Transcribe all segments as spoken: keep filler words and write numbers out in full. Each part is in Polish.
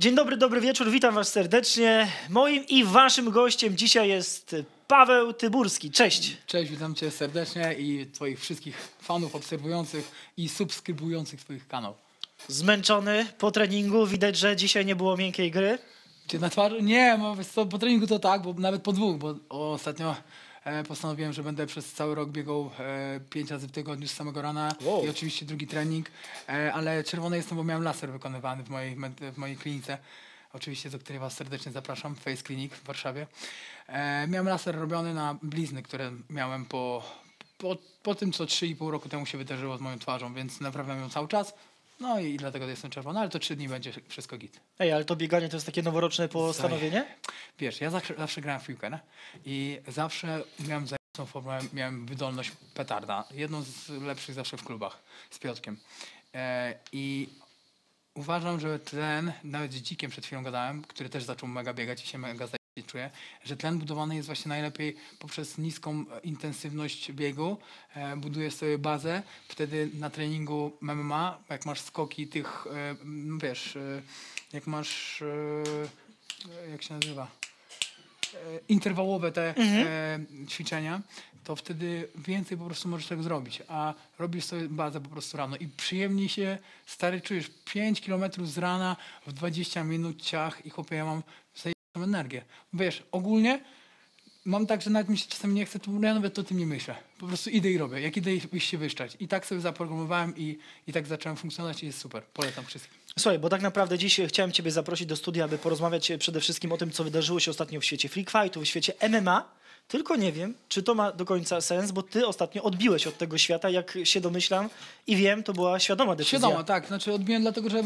Dzień dobry, dobry wieczór, witam was serdecznie. Moim i waszym gościem dzisiaj jest Paweł Tyburski. Cześć. Cześć, witam cię serdecznie i twoich wszystkich fanów obserwujących i subskrybujących twoich kanał. Zmęczony po treningu, widać, że dzisiaj nie było miękkiej gry. Czy na twarzy? Nie, no, po treningu to tak, bo nawet po dwóch, bo ostatnio postanowiłem, że będę przez cały rok biegał e, pięć razy w tygodniu z samego rana. Wow. I oczywiście drugi trening, e, ale czerwony jestem, bo miałem laser wykonywany w mojej, w mojej klinice, oczywiście do której was serdecznie zapraszam, Face Clinic w Warszawie. E, miałem laser robiony na blizny, które miałem po, po, po tym, co trzy i pół roku temu się wydarzyło z moją twarzą, więc naprawiam ją cały czas. No i dlatego jestem czerwony, ale to trzy dni będzie wszystko git. Ej, ale to bieganie to jest takie noworoczne postanowienie? Wiesz, ja zawsze, zawsze grałem w piłkę, nie? I zawsze miałem zajętą formę, miałem wydolność petarda. Jedną z lepszych zawsze w klubach z Piotrkiem. E, I uważam, że tlen, nawet z Dzikiem przed chwilą gadałem, który też zaczął mega biegać i się mega zajebiście czuje, że tlen budowany jest właśnie najlepiej poprzez niską intensywność biegu. E, budujesz sobie bazę, wtedy na treningu M M A, jak masz skoki tych, e, wiesz, e, jak masz, e, jak się nazywa, e, interwałowe te mhm. e, ćwiczenia, to wtedy więcej po prostu możesz tego zrobić, a robisz sobie bazę po prostu rano i przyjemnie się, stary, czujesz pięć kilometrów z rana w dwadzieścia minut ciach i chłopie, ja mam energię. Wiesz, ogólnie mam tak, że nawet mi się czasem nie chce, to ja nawet o tym nie myślę. Po prostu idę i robię. Jak idę i się wyszczać. I tak sobie zaprogramowałem i, i tak zacząłem funkcjonować i jest super. Polecam wszystkim. Słuchaj, bo tak naprawdę dziś chciałem ciebie zaprosić do studia, aby porozmawiać przede wszystkim o tym, co wydarzyło się ostatnio w świecie FreakFightu, w świecie M M A. Tylko nie wiem, czy to ma do końca sens, bo ty ostatnio odbiłeś od tego świata, jak się domyślam i wiem, to była świadoma decyzja. Świadoma, tak. Znaczy odbiłem dlatego, że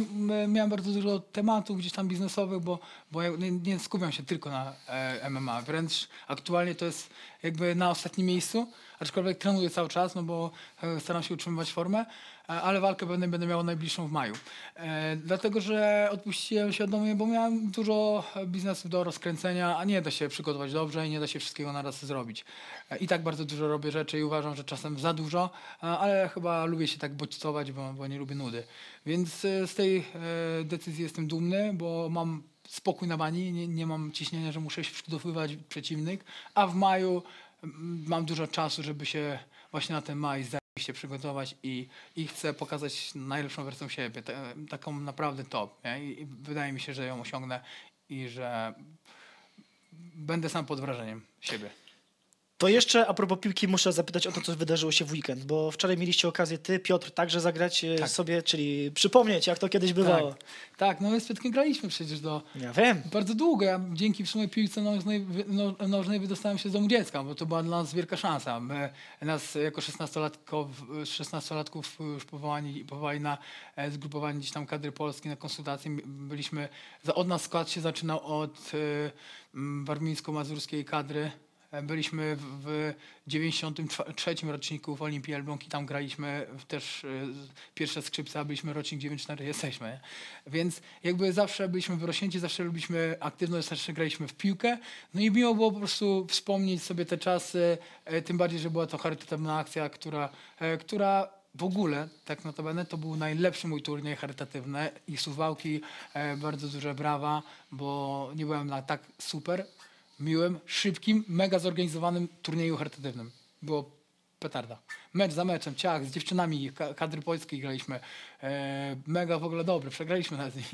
miałem bardzo dużo tematów gdzieś tam biznesowych, bo, bo ja nie, nie skupiam się tylko na e, M M A. Wręcz aktualnie to jest jakby na ostatnim miejscu, aczkolwiek trenuję cały czas, no bo e, staram się utrzymywać formę, e, ale walkę będę, będę miał najbliższą w maju. E, dlatego, że odpuściłem świadomie, bo miałem dużo biznesów do rozkręcenia, a nie da się przygotować dobrze i nie da się wszystkiego na raz zrobić. I tak bardzo dużo robię rzeczy i uważam, że czasem za dużo, ale chyba lubię się tak bodźcować, bo, bo nie lubię nudy. Więc z tej e, decyzji jestem dumny, bo mam spokój na bani, nie, nie mam ciśnienia, że muszę się przygotowywać przeciwnik, a w maju mam dużo czasu, żeby się właśnie na ten maj się przygotować i, i chcę pokazać najlepszą wersję siebie, te, taką naprawdę top. Nie? I wydaje mi się, że ją osiągnę i że będę sam pod wrażeniem siebie. To jeszcze a propos piłki muszę zapytać o to, co wydarzyło się w weekend, bo wczoraj mieliście okazję ty, Piotr, także zagrać tak. sobie, czyli przypomnieć, jak to kiedyś bywało. Tak, tak, no my z Piotkiem graliśmy przecież do ja wiem. bardzo długo. Ja dzięki w sumie piłce nożnej, nożnej wydostałem się z domu dziecka, bo to była dla nas wielka szansa. My nas jako szesnastolatków już powołani, powołali na zgrupowanie gdzieś tam kadry polskiej na konsultacje. Byliśmy, od nas skład się zaczynał od warmińsko-mazurskiej kadry. Byliśmy w dziewięćdziesiątym trzecim roczniku w Olimpii Elbląg i tam graliśmy też pierwsze skrzypce, a byliśmy rocznik dziewięćdziesiąty czwarty, jesteśmy. Więc jakby zawsze byliśmy wyrośnięci, zawsze lubiliśmy aktywność, zawsze graliśmy w piłkę. No i miło było po prostu wspomnieć sobie te czasy, tym bardziej, że była to charytatywna akcja, która, która w ogóle, tak notabene, to był najlepszy mój turniej charytatywny i suwałki, bardzo duże brawa, bo nie byłem na tak super miłym, szybkim, mega zorganizowanym turnieju charytatywnym. Było petarda. Mecz za meczem, ciach, z dziewczynami kadry polskiej graliśmy. E, mega w ogóle dobry, przegraliśmy na z nimi.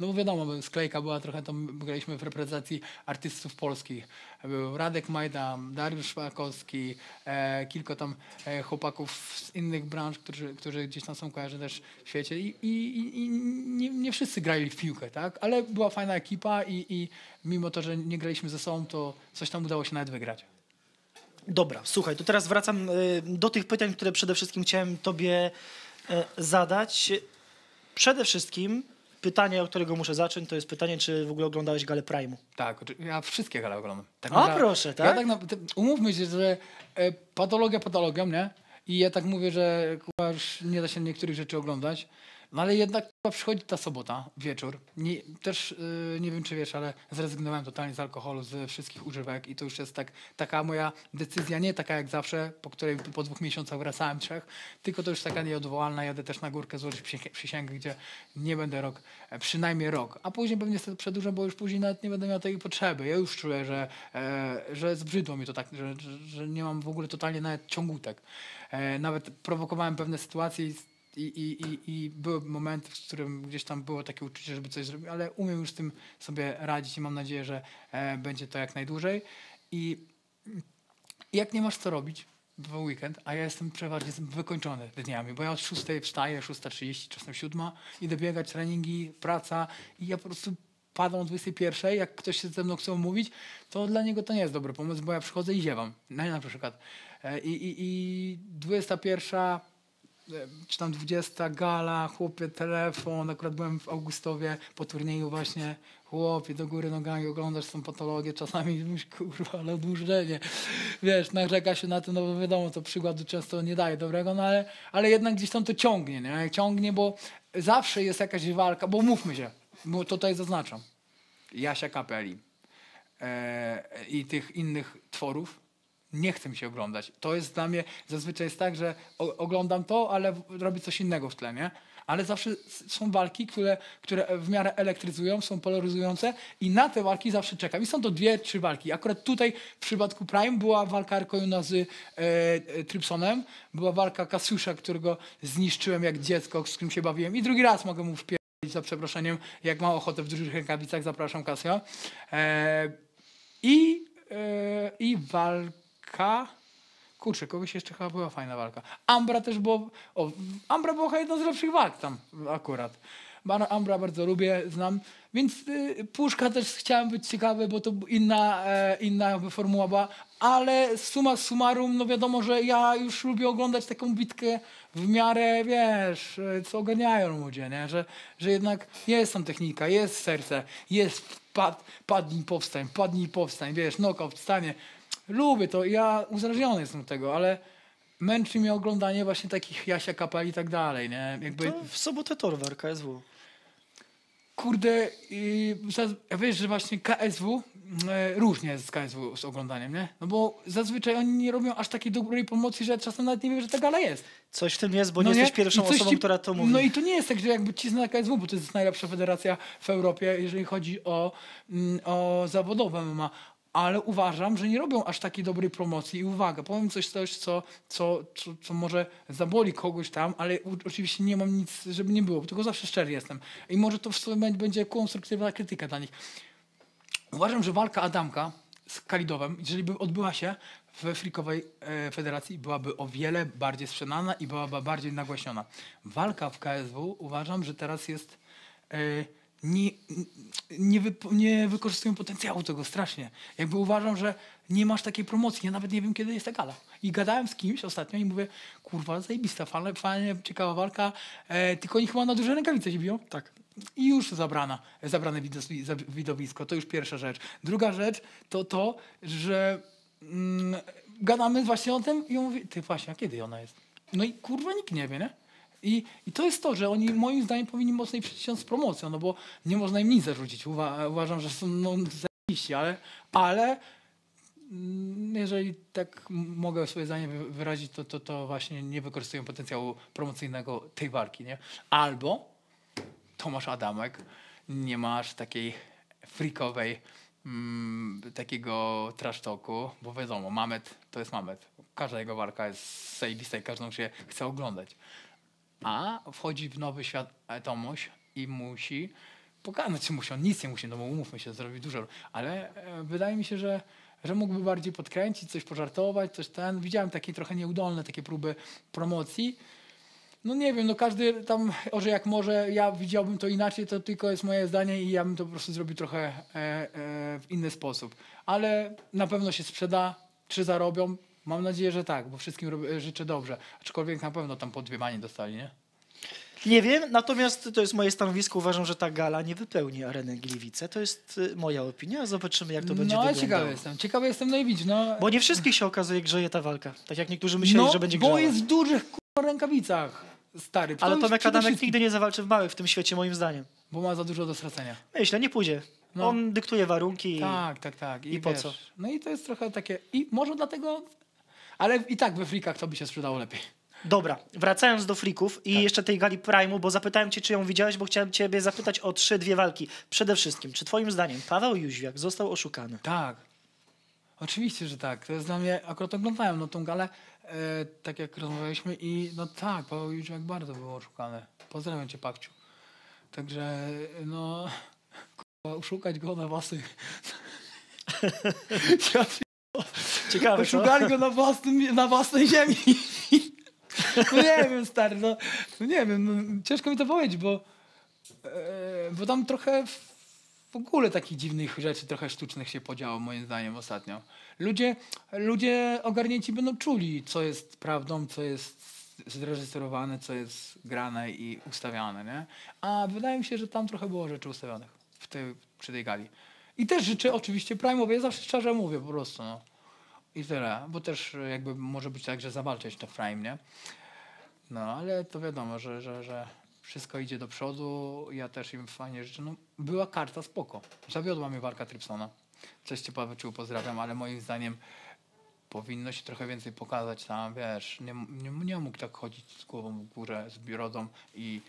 No bo wiadomo, sklejka była trochę, tam graliśmy w reprezentacji artystów polskich. Był Radek Majda, Dariusz Szwakowski, e, kilka tam e, chłopaków z innych branż, którzy, którzy gdzieś tam są kojarzy też w świecie. I, i, i nie, nie wszyscy grali w piłkę, tak? Ale była fajna ekipa i, i mimo to, że nie graliśmy ze sobą, to coś tam udało się nawet wygrać. Dobra, słuchaj, to teraz wracam do tych pytań, które przede wszystkim chciałem tobie zadać. Przede wszystkim pytanie, od którego muszę zacząć, to jest pytanie, czy w ogóle oglądałeś Gale Prime'u? Tak, ja wszystkie Gale oglądam. Tak, a proszę, tak? Ja tak na, umówmy się, że patologia patologią, nie? I ja tak mówię, że już nie da się niektórych rzeczy oglądać. No ale jednak przychodzi ta sobota, wieczór. Nie, też yy, nie wiem, czy wiesz, ale zrezygnowałem totalnie z alkoholu, z wszystkich używek i to już jest tak, taka moja decyzja, nie taka jak zawsze, po której po dwóch miesiącach wracałem, trzech, tylko to już taka nieodwołalna. Jadę też na górkę złożyć przysięgę, gdzie nie będę rok, przynajmniej rok, a później pewnie sobie przedłużę, bo już później nawet nie będę miał tej potrzeby. Ja już czuję, że, e, że zbrzydło mi to tak, że, że nie mam w ogóle totalnie nawet ciągutek. E, nawet prowokowałem pewne sytuacje i I, i, i, i były momenty, w którym gdzieś tam było takie uczucie, żeby coś zrobić, ale umiem już z tym sobie radzić i mam nadzieję, że e, będzie to jak najdłużej. I jak nie masz co robić w weekend, a ja jestem przeważnie wykończony dniami, bo ja od szóstej wstaję, szósta trzydzieści, czasem siódma, idę biegać, treningi, praca i ja po prostu padam o dwudziestej pierwszej, jak ktoś się ze mną chce umówić, to dla niego to nie jest dobry pomysł, bo ja przychodzę i ziewam, na, na przykład. E, i, i, i dwudziesta pierwsza czy tam dwudziesta, gala, chłopie, telefon, akurat byłem w Augustowie po turnieju właśnie, chłopie, do góry nogami, oglądasz tą patologię, czasami mówisz, kurwa, ale odłużenie, wiesz, narzeka się na tym, no bo wiadomo, to przykładu często nie daje dobrego, no ale, ale jednak gdzieś tam to ciągnie, nie? Ciągnie, bo zawsze jest jakaś walka, bo mówmy się, bo tutaj zaznaczam, Jasia Kapeli e, i tych innych tworów, nie chcę mi się oglądać. To jest dla mnie, zazwyczaj jest tak, że oglądam to, ale robię coś innego w tle, nie? Ale zawsze są walki, które, które w miarę elektryzują, są polaryzujące i na te walki zawsze czekam. I są to dwie, trzy walki. Akurat tutaj w przypadku Prime była walka Arkoina z e, e, Trypsonem, była walka Kasjusza, którego zniszczyłem jak dziecko, z którym się bawiłem i drugi raz mogę mu wpierdolić, za przeproszeniem, jak ma ochotę w dużych rękawicach, zapraszam Kasja. E, i, e, I walka Kurczę, kogoś jeszcze chyba była fajna walka. Umbra też było... O, Umbra była chyba jedną z lepszych walk tam akurat. Umbra bardzo lubię, znam. Więc y, Puszka też chciałem być ciekawy, bo to inna, e, inna formuła była. Ale summa summarum, no wiadomo, że ja już lubię oglądać taką bitkę w miarę, wiesz, co ogarniają ludzie, nie? Że, że jednak jest tam technika, jest serce, jest pad, padnij, powstań, padnij, powstań, wiesz, knockout, wstanie. Lubię to, ja uzależniony jestem od tego, ale męczy mnie oglądanie właśnie takich Jasia Kapeli i tak dalej, nie? Jakby... To w sobotę Torwar, K S W. Kurde, i, wiesz, że właśnie K S W, e, różnie jest z K S W z oglądaniem, nie? No bo zazwyczaj oni nie robią aż takiej dobrej pomocy, że czasem nawet nie wiem, że ta gala jest. Coś w tym jest, bo no nie, nie jesteś pierwszą osobą, ci... która to mówi. No i to nie jest tak, że jakby cisnę na K S W, bo to jest najlepsza federacja w Europie, jeżeli chodzi o, mm, o zawodowe M M A. Ale uważam, że nie robią aż takiej dobrej promocji. I uwaga, powiem coś, coś co, co, co, co może zaboli kogoś tam, ale u, oczywiście nie mam nic, żeby nie było, tylko zawsze szczery jestem. I może to w sumie będzie konstruktywna krytyka dla nich. Uważam, że walka Adamka z Kalidowem, jeżeli by odbyła się we Freakowej e, Federacji, byłaby o wiele bardziej sprzedana i byłaby bardziej nagłaśniona. Walka w K S W uważam, że teraz jest... E, Nie, nie, wy, nie wykorzystują potencjału tego strasznie. Jakby uważam, że nie masz takiej promocji. Ja nawet nie wiem, kiedy jest ta gala. I gadałem z kimś ostatnio i mówię, kurwa, zajebista, fajna, fajna ciekawa walka, e, tylko oni chyba na duże rękawice się biją. Tak. I już zabrana, zabrane widowisko. To już pierwsza rzecz. Druga rzecz to to, że mm, gadamy właśnie o tym i ja mówię, ty właśnie, a kiedy ona jest? No i kurwa nikt nie wie, nie? I, I to jest to, że oni moim zdaniem powinni mocniej przyciąć z promocją, no bo nie można im nic zarzucić. Uwa uważam, że są no, zajebiści, ale, ale jeżeli tak mogę swoje zdanie wyrazić, to, to, to właśnie nie wykorzystują potencjału promocyjnego tej walki, nie? Albo Tomasz Adamek, nie masz takiej freakowej, mm, takiego trash talku, bo wiadomo, Mamet to jest Mamet. Każda jego walka jest zajebista i każdą się chce oglądać. A wchodzi w nowy świat Tomuś i musi pokazać, czy musi, on nic nie musi, no bo umówmy się, zrobi dużo, ale e, wydaje mi się, że, że mógłby bardziej podkręcić, coś pożartować, coś ten. Widziałem takie trochę nieudolne takie próby promocji. No nie wiem, no każdy tam orze jak może, ja widziałbym to inaczej, to tylko jest moje zdanie i ja bym to po prostu zrobił trochę e, e, w inny sposób. Ale na pewno się sprzeda, czy zarobią. Mam nadzieję, że tak, bo wszystkim robię, życzę dobrze. Aczkolwiek na pewno tam po dwie manie dostali, nie? Nie wiem, natomiast to jest moje stanowisko. Uważam, że ta gala nie wypełni areny Gliwice. To jest moja opinia. Zobaczymy, jak to będzie no, wyglądało. No, ciekawy jestem. Ciekawy jestem, no i widz, no. Bo nie wszystkich się okazuje grzeje ta walka. Tak jak niektórzy myśleli, no, że będzie grzała. Bo jest w dużych, kurwa, rękawicach. stary. Ale Tomek Adamek nigdy nie zawalczy w małych w tym świecie, moim zdaniem. Bo ma za dużo do stracenia. Myślę, nie pójdzie. No. On dyktuje warunki. Tak, tak, tak. I, I po wiesz, co? No i to jest trochę takie... I może dlatego... Ale i tak we freakach to by się sprzedało lepiej. Dobra, wracając do freaków i tak. jeszcze tej Gali Prime'u, bo zapytałem cię, czy ją widziałeś, bo chciałem ciebie zapytać o trzy, dwie walki. Przede wszystkim, czy twoim zdaniem Paweł Jóźwiak został oszukany? Tak. Oczywiście, że tak. To jest dla mnie... Akurat oglądałem no, tą galę, e, tak jak rozmawialiśmy i no tak, Paweł Jóźwiak bardzo był oszukany. Pozdrawiam cię, Pakciu. Także no... Oszukać go na własnym... Ciekawe, oszukali go na, własnym, na własnej ziemi. No nie wiem, stary, no, no nie wiem, no, ciężko mi to powiedzieć, bo, e, bo tam trochę w ogóle takich dziwnych rzeczy, trochę sztucznych się podziało moim zdaniem ostatnio. Ludzie, ludzie ogarnięci będą czuli, co jest prawdą, co jest zreżyserowane, co jest grane i ustawiane, nie? A wydaje mi się, że tam trochę było rzeczy ustawionych w tej, przy tej gali. I też życzę oczywiście Prime'owi, ja zawsze szczerze mówię po prostu, no. I tyle, bo też jakby może być tak, że zawalczyć to Prime, nie? No, ale to wiadomo, że, że, że wszystko idzie do przodu, ja też im fajnie życzę. No, była karta spoko, zawiodła mnie walka Trypsona. Cześć cię, Pawełciu, pozdrawiam, ale moim zdaniem powinno się trochę więcej pokazać tam, wiesz, nie, nie, nie mógł tak chodzić z głową w górę, z brodą i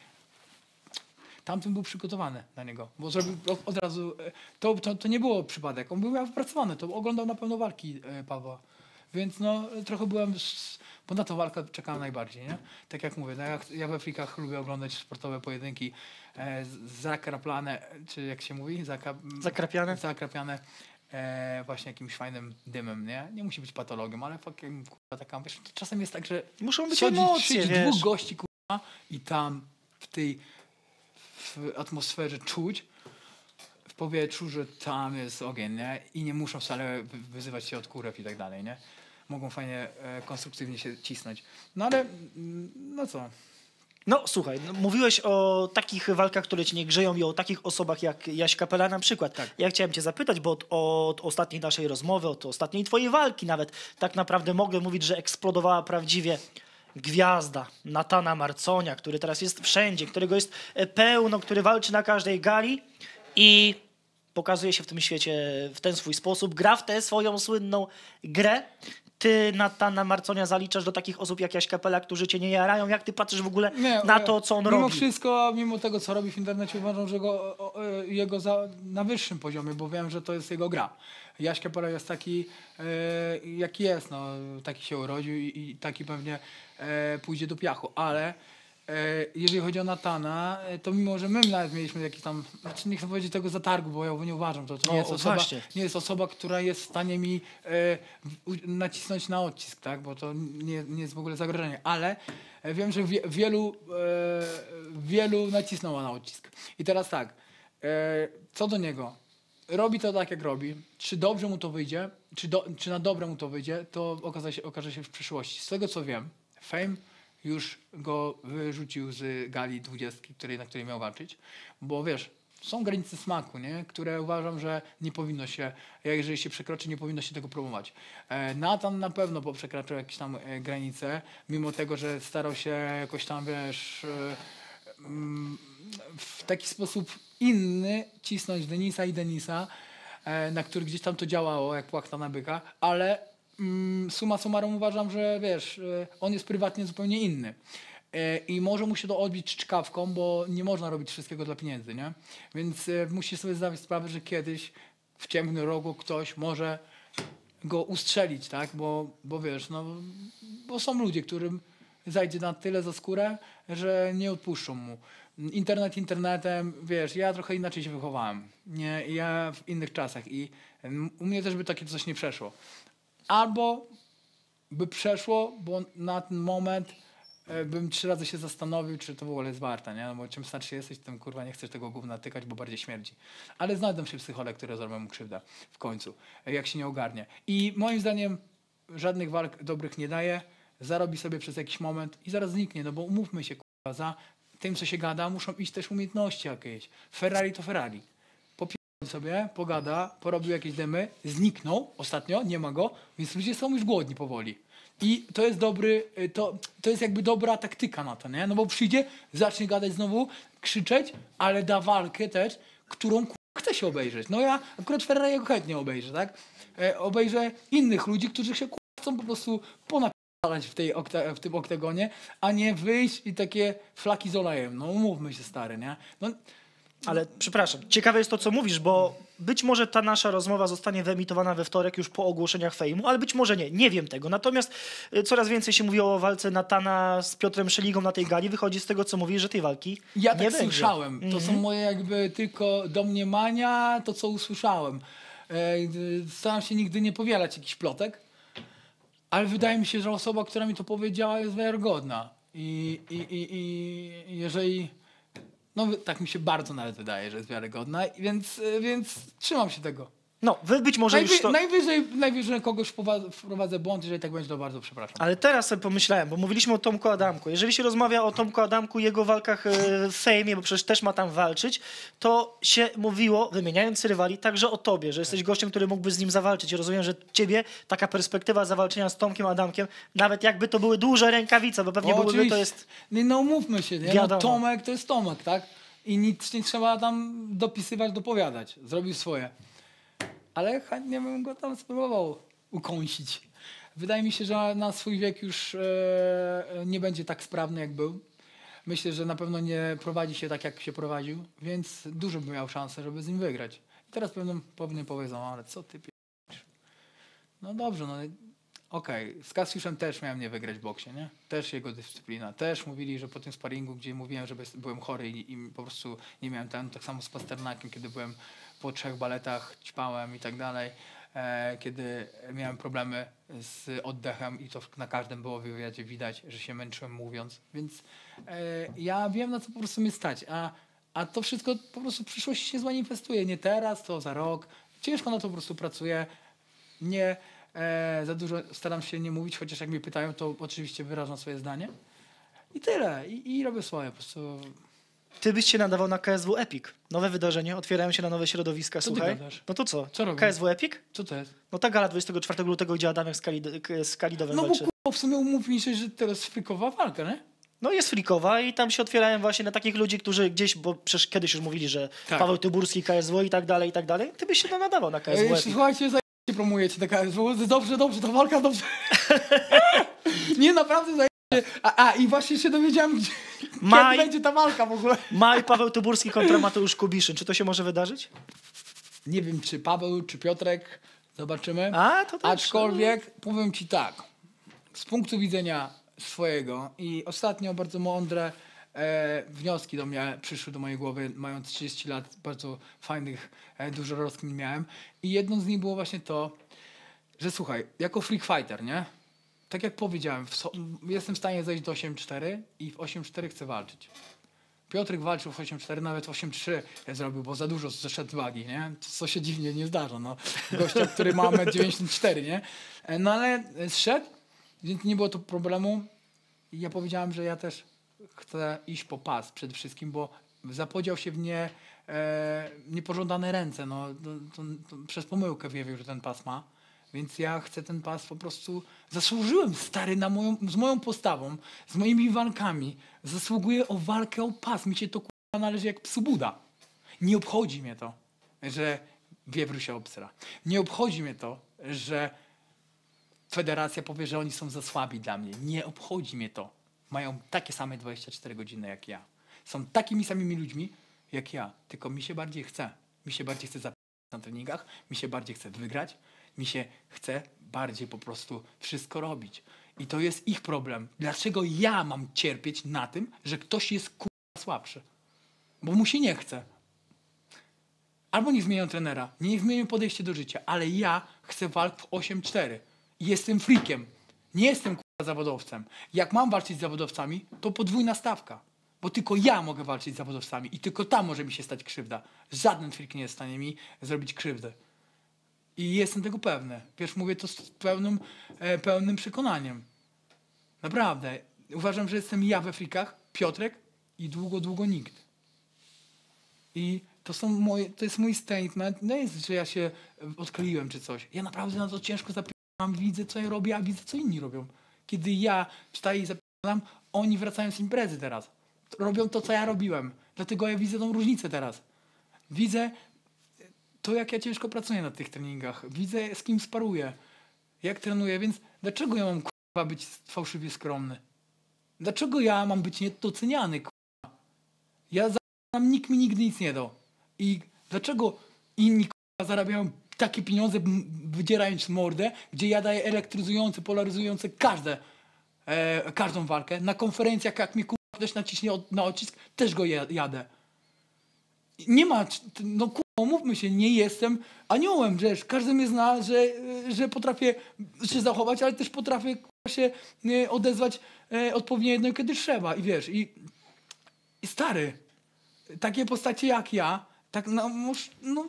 tamten był przygotowany na niego, bo zrobił od razu, to, to, to nie było przypadek, on był miał wypracowany, to oglądał na pewno walki Pawła, więc no trochę byłem, bo na tą walkę czekałem najbardziej, nie? Tak jak mówię, no, ja, ja we freakach lubię oglądać sportowe pojedynki e, zakraplane, czy jak się mówi? Zaka, zakrapiane. zakrapiane E, właśnie jakimś fajnym dymem, nie? Nie musi być patologiem, ale fucking, kurwa, taka, wiesz, czasem jest tak, że muszą być emocje, dwóch gości, kurwa, i tam w tej w atmosferze czuć w powietrzu, że tam jest ogień, nie? I nie muszą wcale wyzywać się od kurew i tak dalej, nie? Mogą fajnie, e, konstruktywnie się cisnąć. No ale, no co? No słuchaj, no, mówiłeś o takich walkach, które cię nie grzeją i o takich osobach jak Jaś Kapela na przykład. Tak. Ja chciałem cię zapytać, bo od, od ostatniej naszej rozmowy, od ostatniej twojej walki nawet, tak naprawdę mogę mówić, że eksplodowała prawdziwie gwiazda Natana Marconia, który teraz jest wszędzie, którego jest pełno, który walczy na każdej gali i pokazuje się w tym świecie w ten swój sposób, gra w tę swoją słynną grę. Ty Natana Marconia zaliczasz do takich osób jak Jaś Kapela, którzy cię nie jarają. Jak ty patrzysz w ogóle nie, na to, co on mimo robi? Mimo wszystko, mimo tego, co robi w internecie, uważam, że go, jego za, na wyższym poziomie, bo wiem, że to jest jego gra. Jaś Kapela jest taki, e, jaki jest. No, taki się urodził i, i taki pewnie e, pójdzie do piachu. Ale e, jeżeli chodzi o Natana, to mimo, że my nawet mieliśmy jakiś tam... Znaczy nie chcę powiedzieć tego zatargu, bo ja go nie uważam. To, to nie, jest osoba, nie jest osoba, która jest w stanie mi e, nacisnąć na odcisk, tak? Bo to nie, nie jest w ogóle zagrożenie. Ale wiem, że wie, wielu, e, wielu nacisnęło na odcisk. I teraz tak, e, co do niego... Robi to tak, jak robi. Czy dobrze mu to wyjdzie, czy, do, czy na dobre mu to wyjdzie, to okaże się, okaże się w przyszłości. Z tego, co wiem, Fame już go wyrzucił z gali dwudziestki, której, na której miał walczyć. Bo wiesz, są granice smaku, nie? Które uważam, że nie powinno się, jeżeli się przekroczy, nie powinno się tego promować. E, Natan na pewno bo przekraczał jakieś tam e, granice, mimo tego, że starał się jakoś tam, wiesz... E, mm, w taki sposób inny cisnąć Denisa i Denisa, na który gdzieś tam to działało, jak płachta na byka, ale mm, summa summarum uważam, że wiesz, on jest prywatnie zupełnie inny. I może mu się to odbić czkawką, bo nie można robić wszystkiego dla pieniędzy, nie? Więc musi sobie zdawać sprawę, że kiedyś w ciemnym rogu ktoś może go ustrzelić, tak? Bo, bo wiesz, no, bo są ludzie, którym zajdzie na tyle za skórę, że nie odpuszczą mu. Internet internetem, wiesz, ja trochę inaczej się wychowałem, nie, ja w innych czasach i u mnie też by takie coś nie przeszło. Albo by przeszło, bo na ten moment bym trzy razy się zastanowił, czy to w ogóle jest warte, nie, no bo czym starszy jesteś, tym kurwa nie chcesz tego gówna tykać, bo bardziej śmierdzi. Ale znajdą się psychole, które zrobią mu krzywdę w końcu, jak się nie ogarnie. I moim zdaniem żadnych walk dobrych nie daje, zarobi sobie przez jakiś moment i zaraz zniknie, no bo umówmy się, kurwa, za tym, co się gada, muszą iść też umiejętności jakieś. Ferrari to Ferrari. Popierdolił sobie, pogada, porobił jakieś dymy, zniknął ostatnio, nie ma go, więc ludzie są już głodni powoli. I to jest dobry, to, to jest jakby dobra taktyka na to, nie? No bo przyjdzie, zacznie gadać znowu, krzyczeć, ale da walkę też, którą chce się obejrzeć. No ja akurat Ferrari'ego chętnie obejrzę, tak? E, obejrzę innych ludzi, którzy się chcą po prostu ponapierać w, tej okta, w tym oktagonie, a nie wyjść i takie flaki z olejem. No umówmy się, stary, nie? No, ale przepraszam, ciekawe jest to, co mówisz, bo być może ta nasza rozmowa zostanie wyemitowana we wtorek już po ogłoszeniach fejmu, ale być może nie, nie wiem tego. Natomiast coraz więcej się mówiło o walce Natana z Piotrem Szeligą na tej gali. Wychodzi z tego, co mówisz, że tej walki ja nie tak będzie. Słyszałem. To mm-hmm. są moje jakby tylko domniemania, to co usłyszałem. Staram się nigdy nie powielać jakichś plotek, ale wydaje mi się, że osoba, która mi to powiedziała, jest wiarygodna. I, i, i, i jeżeli... No tak mi się bardzo nawet wydaje, że jest wiarygodna, więc, więc trzymam się tego. No, wy być może Najwy, już to... Najwyżej, najwyżej kogoś wprowadzę błąd, jeżeli tak będzie, to bardzo przepraszam. Ale teraz sobie pomyślałem, bo mówiliśmy o Tomku Adamku. Jeżeli się rozmawia o Tomku Adamku i jego walkach w Fejmie, bo przecież też ma tam walczyć, to się mówiło, wymieniając rywali, także o tobie, że jesteś gościem, który mógłby z nim zawalczyć. Rozumiem, że ciebie taka perspektywa zawalczenia z Tomkiem Adamkiem, nawet jakby to były duże rękawice, bo pewnie o, byłyby, to jest... No mówmy się, nie? No, Tomek to jest Tomek, tak? I nic nie trzeba tam dopisywać, dopowiadać. Zrobił swoje. Ale chętnie bym go tam spróbował ukąsić. Wydaje mi się, że na swój wiek już e, nie będzie tak sprawny, jak był. Myślę, że na pewno nie prowadzi się tak, jak się prowadził, więc dużo bym miał szansę, żeby z nim wygrać. I teraz pewnie, pewnie powiedzą, ale co ty p***sz? No dobrze, no okej. Okay. Z Kasjuszem też miałem nie wygrać w boksie, nie? Też jego dyscyplina. Też mówili, że po tym sparingu, gdzie mówiłem, że byłem chory i, i po prostu nie miałem ten, tak samo z Pasternakiem, kiedy byłem po trzech baletach, ćpałem i tak dalej, e, kiedy miałem problemy z oddechem i to na każdym było w wywiadzie widać, że się męczyłem mówiąc, więc e, ja wiem, na co po prostu mnie stać, a, a to wszystko po prostu w przyszłości się zmanifestuje, nie teraz, to za rok, ciężko na to po prostu pracuję, nie e, za dużo staram się nie mówić, chociaż jak mnie pytają, to oczywiście wyrażam swoje zdanie i tyle, i, i robię swoje po prostu. Ty byś się nadawał na K S W Epic. Nowe wydarzenie, otwierają się na nowe środowiska, co słuchaj. No to co? Co K S W Epic? Co to jest? No ta gala dwudziestego czwartego lutego, gdzie Adamek z, Kalid- z Kalidowem no, walczy. No bo w sumie umówmy się, że teraz freakowa walka, nie? No jest freakowa i tam się otwierają właśnie na takich ludzi, którzy gdzieś, bo przecież kiedyś już mówili, że tak. Paweł Tyburski, K S W i tak dalej, i tak dalej. Ty byś się nadawał na K S W Epic. Słuchajcie, za... promujecie na K S W. Dobrze, dobrze, ta walka dobrze. Nie, naprawdę za... A, a i właśnie się dowiedziałem, gdzie, Maj, kiedy będzie ta walka w ogóle. Maj Paweł Tyburski kontra Mateusz Kubiszyn. Czy to się może wydarzyć? Nie wiem, czy Paweł, czy Piotrek. Zobaczymy. A, to też. Aczkolwiek powiem ci tak. Z punktu widzenia swojego i ostatnio bardzo mądre e, wnioski do mnie przyszły do mojej głowy. Mając trzydzieści lat, bardzo fajnych, e, dużo rozkmin miałem. I jedną z nich było właśnie to, że słuchaj, jako freak fighter, nie? Tak jak powiedziałem, w so jestem w stanie zejść do osiem cztery i w osiem cztery chcę walczyć. Piotrek walczył w osiem cztery, nawet osiem trzy zrobił, bo za dużo zeszedł wagi, nie? Co się dziwnie nie zdarza, no. Gościa, który ma metr dziewięćdziesiąt cztery, nie? No ale zszedł, więc nie było tu problemu. I ja powiedziałem, że ja też chcę iść po pas przede wszystkim, bo zapodział się w nie e, niepożądane ręce, no. To, to, to przez pomyłkę wyjawił, że ten pas ma. Więc ja chcę ten pas po prostu... Zasłużyłem, stary, na moją, z moją postawą, z moimi walkami. Zasługuję o walkę o pas. Mi się to k***a należy jak psu Buda. Nie obchodzi mnie to, że wiewru się obsra. Nie obchodzi mnie to, że federacja powie, że oni są za słabi dla mnie. Nie obchodzi mnie to. Mają takie same dwadzieścia cztery godziny jak ja. Są takimi samymi ludźmi jak ja. Tylko mi się bardziej chce. Mi się bardziej chce zapisać na treningach. Mi się bardziej chce wygrać. Mi się chce bardziej po prostu wszystko robić. I to jest ich problem. Dlaczego ja mam cierpieć na tym, że ktoś jest k***a słabszy? Bo mu się nie chce. Albo niech zmienią trenera, niech zmienią podejście do życia, ale ja chcę walk w osiem cztery. Jestem freakiem. Nie jestem k***a zawodowcem. Jak mam walczyć z zawodowcami, to podwójna stawka. Bo tylko ja mogę walczyć z zawodowcami i tylko tam może mi się stać krzywda. Żaden freak nie jest w stanie mi zrobić krzywdy. I jestem tego pewny. Wiesz, mówię to z pełnym, e, pełnym przekonaniem. Naprawdę. Uważam, że jestem ja we frikach, Piotrek i długo, długo nikt. I to, są moje, to jest mój statement. Nie jest, że ja się odkleiłem czy coś. Ja naprawdę na to ciężko zapisałem. Widzę, co ja robię, a widzę, co inni robią. kiedy ja wstaję i zapierdalam, oni wracają z imprezy teraz. Robią to, co ja robiłem. Dlatego ja widzę tą różnicę teraz. Widzę to, jak ja ciężko pracuję na tych treningach. Widzę, z kim sparuję. Jak trenuję, więc dlaczego ja mam k***a być fałszywie skromny? Dlaczego ja mam być niedoceniany, k***a? Ja zam, nikt mi nigdy nic nie dał. I dlaczego inni k***a zarabiają takie pieniądze, wydzierając mordę, gdzie ja daję elektryzujące, polaryzujące każde, e, każdą walkę. Na konferencjach, jak mi k***a ktoś naciśnie od, na odcisk, też go jadę. Nie ma, no k***a, mówmy się, nie jestem aniołem, że każdy mnie zna, że, że potrafię się zachować, ale też potrafię k***a się odezwać e, odpowiednio, kiedy trzeba. I wiesz, i, i stary, takie postacie jak ja, tak no, no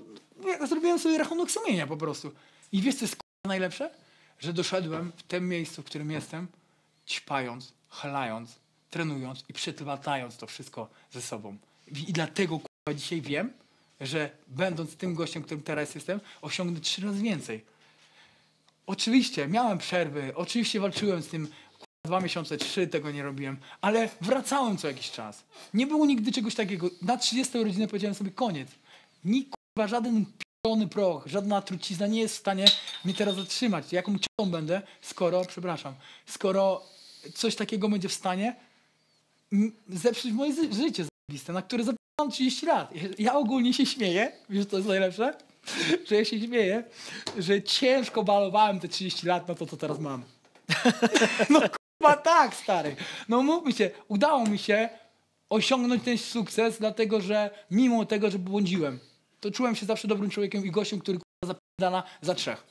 ja zrobiłem sobie rachunek sumienia po prostu. I wiesz, co jest k***a najlepsze? Że doszedłem w tym miejscu, w którym jestem, ćpając, chlając, trenując i przetwatając to wszystko ze sobą. I, i dlatego k***a dzisiaj wiem, że będąc tym gościem, którym teraz jestem, osiągnę trzy razy więcej. Oczywiście miałem przerwy, oczywiście walczyłem z tym k***a, dwa miesiące, trzy, tego nie robiłem, ale wracałem co jakiś czas. Nie było nigdy czegoś takiego. Na trzydziestą urodzinę powiedziałem sobie koniec. Nikt Chyba żaden p***ny proch, żadna trucizna nie jest w stanie mnie teraz zatrzymać. Jaką ciotą będę, skoro, przepraszam, skoro coś takiego będzie w stanie zepsuć moje życie zajebiste, na które zapisałem trzydzieści lat. Ja ogólnie się śmieję, wiesz, co jest najlepsze? Że ja się śmieję, że ciężko balowałem te trzydzieści lat na to, co teraz mam. No kurwa tak, stary. No mówmy się, udało mi się osiągnąć ten sukces, dlatego że mimo tego, że błądziłem, to czułem się zawsze dobrym człowiekiem i gościem, który zapierdala za trzech.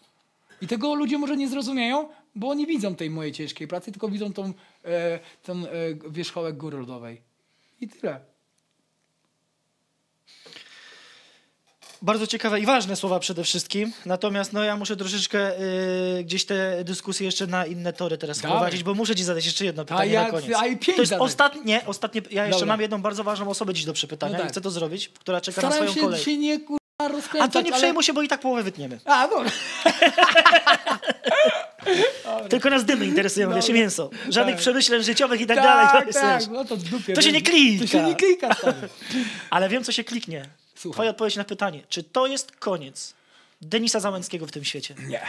I tego ludzie może nie zrozumieją, bo nie widzą tej mojej ciężkiej pracy, tylko widzą tą, e, ten e, wierzchołek góry lodowej. I tyle. Bardzo ciekawe i ważne słowa przede wszystkim. Natomiast no, ja muszę troszeczkę y, gdzieś te dyskusje jeszcze na inne tory teraz Dawaj. prowadzić, bo muszę ci zadać jeszcze jedno pytanie ja, na koniec. A i pięć to jest ostatnie, ostatnie. Ja jeszcze Dobra. mam jedną bardzo ważną osobę dziś do przepytania no tak. i chcę to zrobić, która czeka Staram na swoją się kolej. Się nie, kurwa, rozkręcać, A to nie ale... przejmuj się, bo i tak połowę wytniemy. A, dobra. Tylko nas dymy interesują, wiesz, i mięso. Żadnych tak. przemyśleń życiowych i tak, tak dalej. Tak, no to, dupie, to się nie klika. To się nie klika. Ale wiem, co się kliknie. Słucham. Twoja odpowiedź na pytanie, czy to jest koniec Denisa Załęckiego w tym świecie? Nie.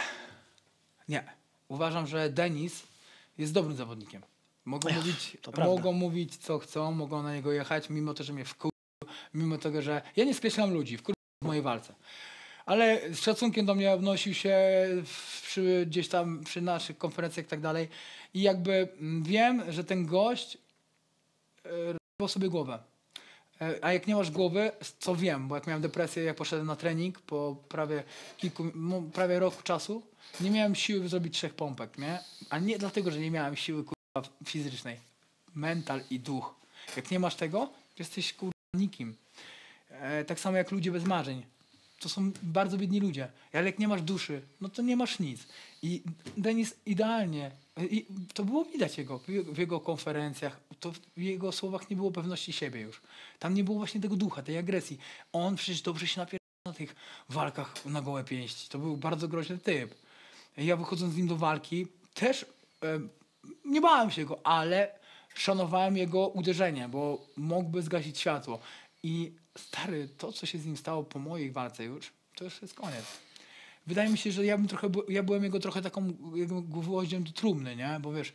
Nie. Uważam, że Denis jest dobrym zawodnikiem. Mogą, Ech, mówić, mogą mówić, co chcą, mogą na niego jechać, mimo to, że mnie wkurzył, mimo tego, że ja nie skreślam ludzi, wkurzył w mojej walce. Ale z szacunkiem do mnie odnosił się przy, gdzieś tam przy naszych konferencjach i tak dalej. I jakby wiem, że ten gość robił sobie głowę. A jak nie masz głowy, co wiem, bo jak miałem depresję, jak poszedłem na trening po prawie kilku, no, prawie roku czasu, nie miałem siły zrobić trzech pompek, nie? A nie dlatego, że nie miałem siły kurwa fizycznej. Mental i duch. Jak nie masz tego, jesteś kurwa nikim. E, tak samo jak ludzie bez marzeń. To są bardzo biedni ludzie. Ale jak nie masz duszy, no to nie masz nic. I Denis idealnie, i to było widać jego, w jego konferencjach, to w jego słowach nie było pewności siebie już. Tam nie było właśnie tego ducha, tej agresji. On przecież dobrze się napierdał na tych walkach na gołe pięści. To był bardzo groźny typ. Ja wychodząc z nim do walki, też e, nie bałem się go, ale szanowałem jego uderzenie, bo mógłby zgasić światło. I stary, to co się z nim stało po mojej walce już, to już jest koniec. Wydaje mi się, że ja bym trochę, ja byłem jego trochę taką gwoździem do trumny, nie? Bo wiesz,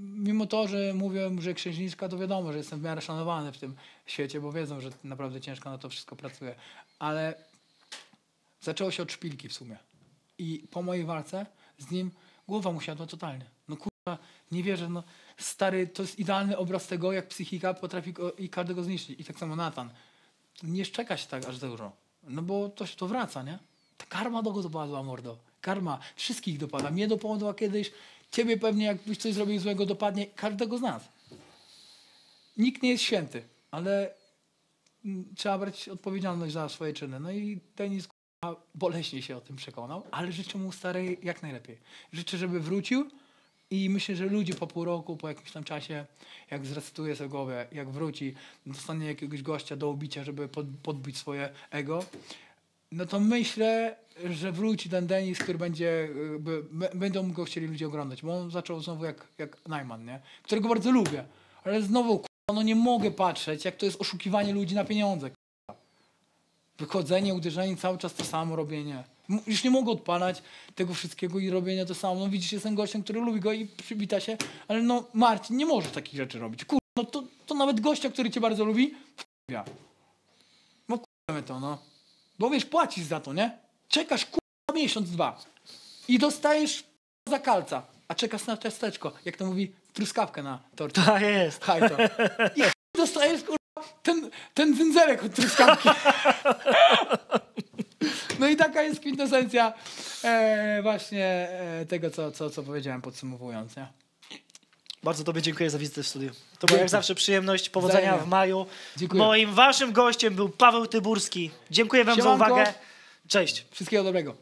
mimo to, że mówiłem, że Krzyżniczka, to wiadomo, że jestem w miarę szanowany w tym świecie, bo wiedzą, że naprawdę ciężko na to wszystko pracuję. Ale zaczęło się od szpilki w sumie. I po mojej walce z nim głowa mu siadła totalnie. No kurwa, nie wierzę, no stary, to jest idealny obraz tego, jak psychika potrafi go, i każdego zniszczyć. I tak samo Natan. Nie szczeka się tak aż za dużo, no bo to się to wraca, nie? Ta karma do go dopadła, mordo. Karma wszystkich dopada. Mnie dopadła kiedyś, ciebie pewnie jakbyś coś zrobił złego dopadnie, każdego z nas. Nikt nie jest święty, ale trzeba brać odpowiedzialność za swoje czyny. No i Denis boleśnie się o tym przekonał, ale życzę mu starej jak najlepiej. Życzę, żeby wrócił i myślę, że ludzie po pół roku, po jakimś tam czasie, jak zrecytuje sobie głowę, jak wróci, dostanie jakiegoś gościa do ubicia, żeby podbić swoje ego, no to myślę, że wróci ten Denis, który będzie, będą go chcieli ludzie oglądać, bo on zaczął znowu jak, jak Najman, nie? Którego bardzo lubię, ale znowu k***a, no nie mogę patrzeć, jak to jest oszukiwanie ludzi na pieniądze, k***a. Wychodzenie, uderzenie, cały czas to samo robienie. Już nie mogę odpalać tego wszystkiego i robienia to samo. No widzisz, jestem gościem, który lubi go i przybita się, ale no Marcin nie może takich rzeczy robić. Kurwa, no to, to nawet gościa, który cię bardzo lubi, k***a. No k***a to, no. Bo wiesz, płacisz za to, nie? Czekasz k***a miesiąc, dwa i dostajesz za kalca, a czekasz na ciasteczko, jak to mówi, truskawkę na tort. To jest. Haj to. Jest. Dostajesz k***a ten, ten zędzerek od truskawki. No i taka jest kwintesencja e, właśnie e, tego, co, co, co powiedziałem, podsumowując. Nie? Bardzo tobie dziękuję za wizytę w studiu. To była jak zawsze przyjemność, powodzenia Zajmę. w maju. Dziękuję. Moim waszym gościem był Paweł Tyburski. Dziękuję wam Siemanko. za uwagę. Cześć. Wszystkiego dobrego.